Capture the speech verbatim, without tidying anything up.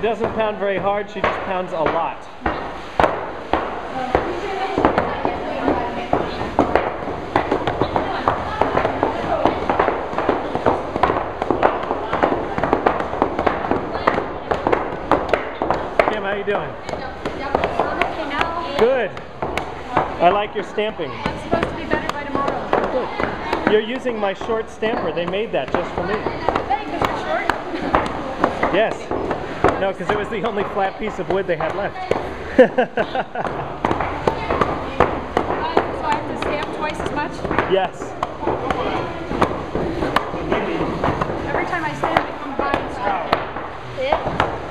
She doesn't pound very hard, she just pounds a lot. Kim, how you doing? Good. I like your stamping. I'm supposed to be better by tomorrow. Good. You're using my short stamper. They made that just for me. Yes. No, because it was the only flat piece of wood they had left. So I have to stamp twice as much? Yes. Every time I stamp, it comes by and stuff. Yeah.